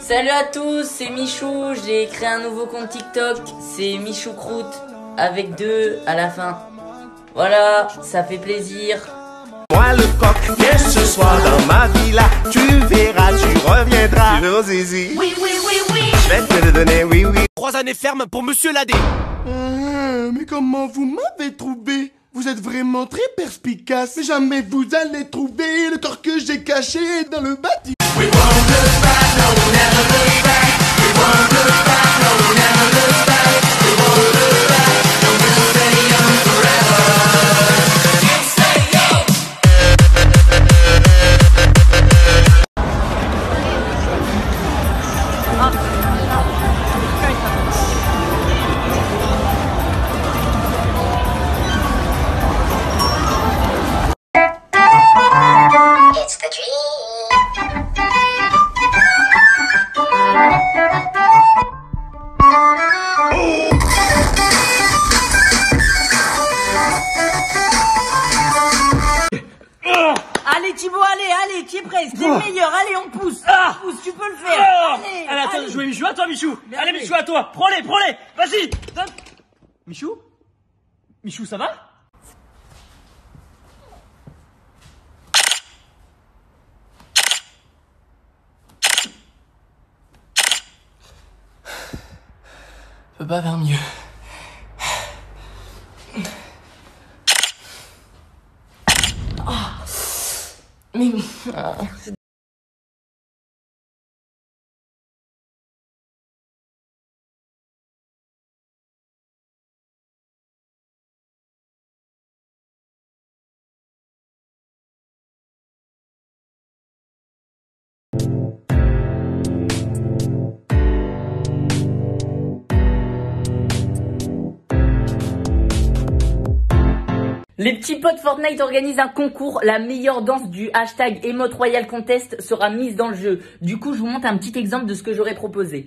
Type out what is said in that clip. Salut à tous, c'est Michou, j'ai créé un nouveau compte TikTok, c'est Michou Croûte, avec 2 à la fin. Voilà, ça fait plaisir. Moi le coq, viens ce soir dans ma villa, tu verras, tu reviendras. Tu veux au zizi? Oui, oui, oui, oui. Je vais te le donner, oui, oui. 3 années ferme pour monsieur Ladé. Mais comment vous m'avez trouvé? Vous êtes vraiment très perspicace, mais jamais vous allez trouver le corps que j'ai caché dans le bâtiment. We won't look back, no, never look back. We won't look back, no, never look back. We won't look back, no, we'll stay young forever. We'll stay young. It's the dream. Allez Thibaut, allez, t'es presque, t'es le meilleur, allez on pousse, tu peux le faire. Allez, attends, allez. Michou, à toi Michou, allez Michou, à toi, prends-les, vas-y. Michou, ça va? Je peux pas faire mieux. Les petits potes Fortnite organisent un concours, la meilleure danse du hashtag Emote Royal Contest sera mise dans le jeu. Du coup, je vous montre un petit exemple de ce que j'aurais proposé.